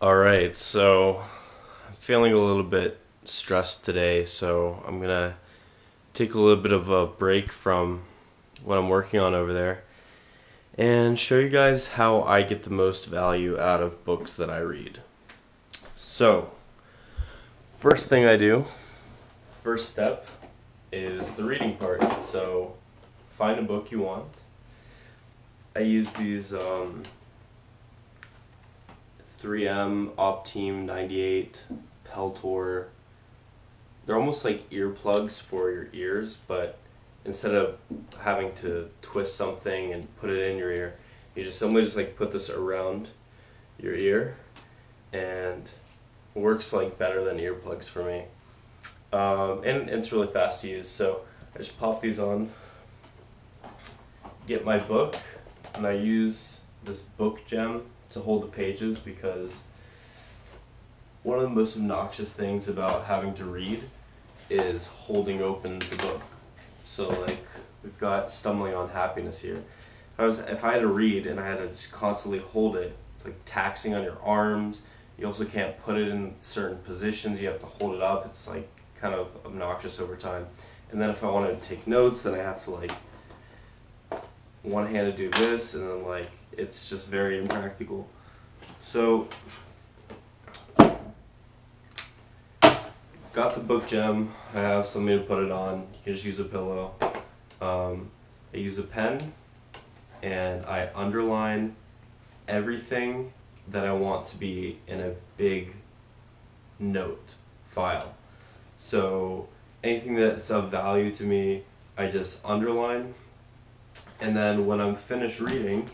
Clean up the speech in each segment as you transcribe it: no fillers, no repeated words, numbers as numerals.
Alright, so I'm feeling a little bit stressed today, so I'm gonna take a little bit of a break from what I'm working on over there and show you guys how I get the most value out of books that I read. So first thing I do, first step, is the reading part. So find a book you want. I use these 3M Optime 98 Peltor. They're almost like earplugs for your ears, but instead of having to twist something and put it in your ear, you just simply just like put this around your ear, and it works like better than earplugs for me. And it's really fast to use, so I just pop these on, get my book, and I use this book gem to hold the pages, because one of the most obnoxious things about having to read is holding open the book. So like, we've got Stumbling on Happiness here. If I had to read and I had to just constantly hold it, it's like taxing on your arms. You also can't put it in certain positions. You have to hold it up. It's like kind of obnoxious over time. And then if I wanted to take notes, then I have to like one hand to do this, and then like, it's just very impractical. So got the book gem, I have something to put it on, you can just use a pillow. I use a pen and I underline everything that I want to be in a big note file. So anything that's of value to me, I just underline, and then when I'm finished reading,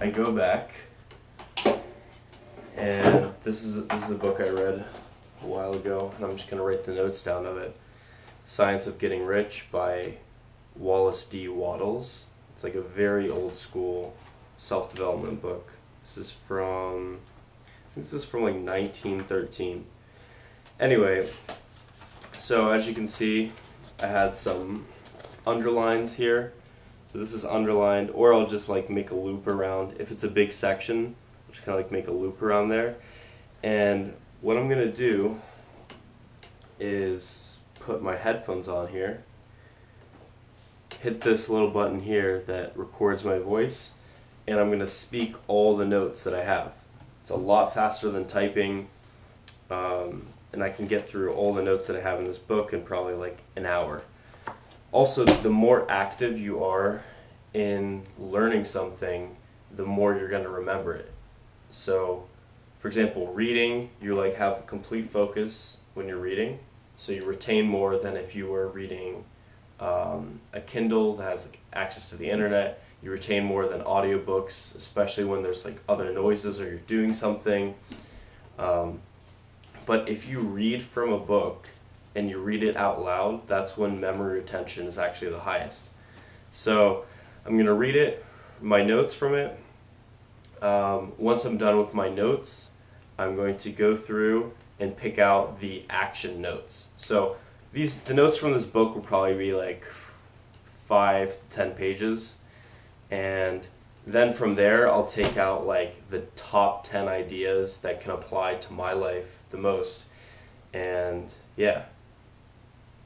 I go back, and this is a book I read a while ago, and I'm just going to write the notes down of it. Science of Getting Rich by Wallace D. Wattles. It's like a very old school self-development book. This is from like 1913. Anyway, so as you can see, I had some underlines here. So this is underlined, or I'll just like make a loop around. If it's a big section, I'll just kind of like make a loop around there. And what I'm going to do is put my headphones on here, hit this little button here that records my voice, and I'm going to speak all the notes that I have. It's a lot faster than typing, and I can get through all the notes that I have in this book in probably like an hour. Also, the more active you are in learning something, the more you're going to remember it. So, for example, reading, you like have complete focus when you're reading, so you retain more than if you were reading a Kindle that has like access to the internet. You retain more than audiobooks, especially when there's like other noises or you're doing something. But if you read from a book, and you read it out loud, that's when memory retention is actually the highest. So I'm going to read it, my notes from it. Once I'm done with my notes, I'm going to go through and pick out the action notes. So the notes from this book will probably be like 5 to 10 pages, and then from there I'll take out like the top 10 ideas that can apply to my life the most. And yeah.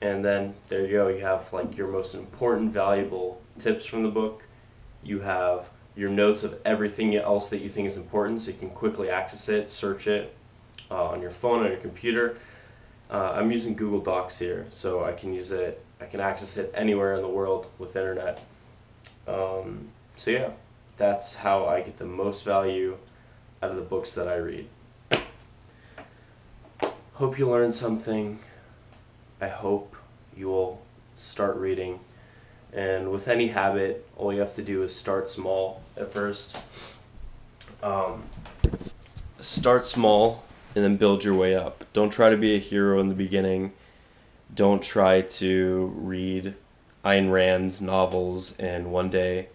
And then there you go, you have like your most important valuable tips from the book. You have your notes of everything else that you think is important, so you can quickly access it, search it on your phone, on your computer. I'm using Google Docs here, so I can use it, I can access it anywhere in the world with the internet. So yeah, that's how I get the most value out of the books that I read. Hope you learned something. I hope you will start reading. And with any habit, all you have to do is start small at first. Start small and then build your way up. Don't try to be a hero in the beginning. Don't try to read Ayn Rand's novels in one day.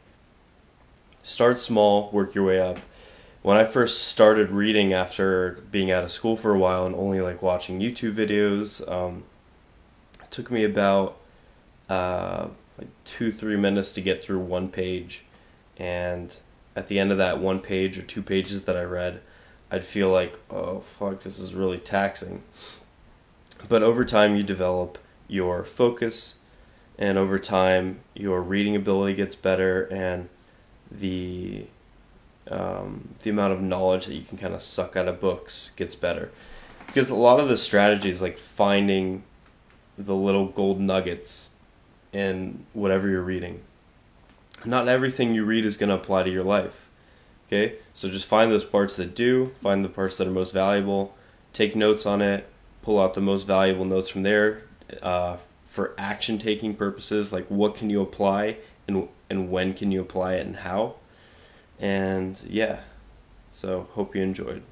Start small, work your way up. When I first started reading after being out of school for a while and only like watching YouTube videos, it took me about like 2-3 minutes to get through one page, and at the end of that one page or two pages that I read, I'd feel like, oh fuck, this is really taxing. But over time you develop your focus, and over time your reading ability gets better, and the amount of knowledge that you can kind of suck out of books gets better. Because a lot of the strategies, like finding the little gold nuggets in whatever you're reading. Not everything you read is going to apply to your life. Okay? So just find those parts that do, find the parts that are most valuable, take notes on it, pull out the most valuable notes from there for action-taking purposes, like what can you apply and when can you apply it and how. And yeah, so hope you enjoyed.